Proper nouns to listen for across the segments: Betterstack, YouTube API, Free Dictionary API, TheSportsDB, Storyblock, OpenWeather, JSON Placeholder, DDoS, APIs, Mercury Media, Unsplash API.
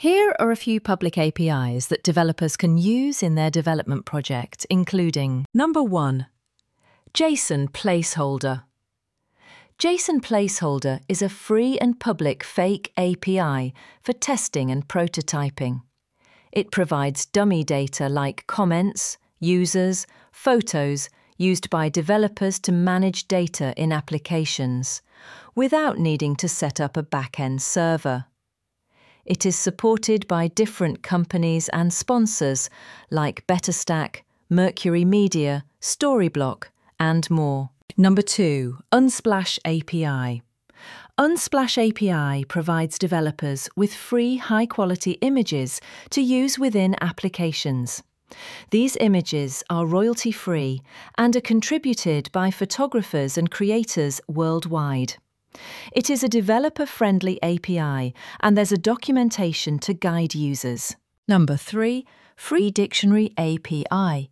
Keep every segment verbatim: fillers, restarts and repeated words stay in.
Here are a few public A P Is that developers can use in their development project, including number one, JSON Placeholder. JSON Placeholder is a free and public fake A P I for testing and prototyping. It provides dummy data like comments, users, photos, used by developers to manage data in applications, without needing to set up a back-end server. It is supported by different companies and sponsors like Betterstack, Mercury Media, Storyblock, and more. Number two, Unsplash A P I. Unsplash A P I provides developers with free, high-quality images to use within applications. These images are royalty-free and are contributed by photographers and creators worldwide. It is a developer-friendly A P I, and there's a documentation to guide users. Number three, Free Dictionary A P I.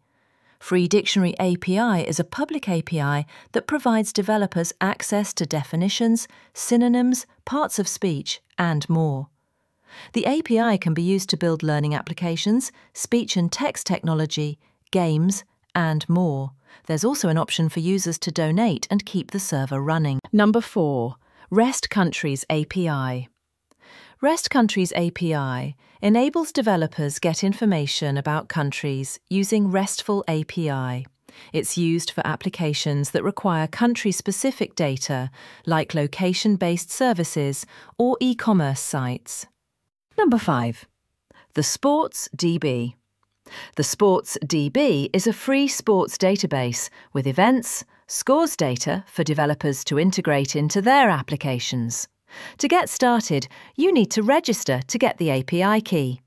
Free Dictionary A P I is a public A P I that provides developers access to definitions, synonyms, parts of speech, and more. The A P I can be used to build learning applications, speech and text technology, games, and more. There's also an option for users to donate and keep the server running. Number four, REST Countries A P I. REST Countries A P I enables developers get information about countries using RESTful A P I. It's used for applications that require country-specific data, like location-based services or e-commerce sites. Number five, TheSportsDB. TheSportsDB is a free sports database with events, scores data for developers to integrate into their applications. To get started, you need to register to get the A P I key.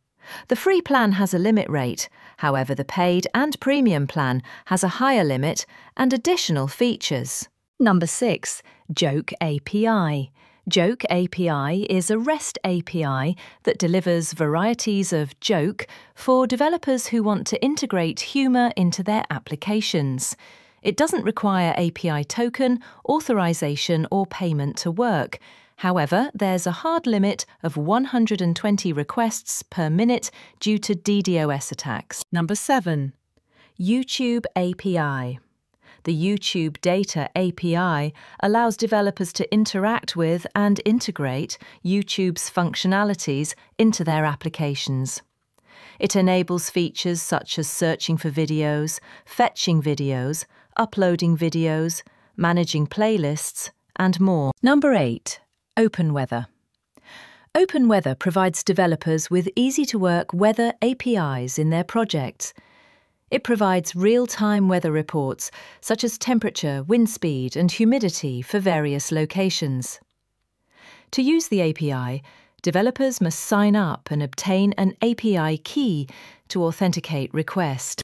The free plan has a limit rate, however the paid and premium plan has a higher limit and additional features. Number six, Joke A P I. Joke A P I is a REST A P I that delivers varieties of joke for developers who want to integrate humour into their applications. It doesn't require A P I token, authorization or payment to work. However, there's a hard limit of one hundred twenty requests per minute due to DDoS attacks. Number seven, YouTube A P I. The YouTube Data A P I allows developers to interact with and integrate YouTube's functionalities into their applications. It enables features such as searching for videos, fetching videos, uploading videos, managing playlists, and more. Number eight, OpenWeather. OpenWeather provides developers with easy-to-work weather A P Is in their projects. It provides real-time weather reports, such as temperature, wind speed, and humidity for various locations. To use the A P I, developers must sign up and obtain an A P I key to authenticate requests.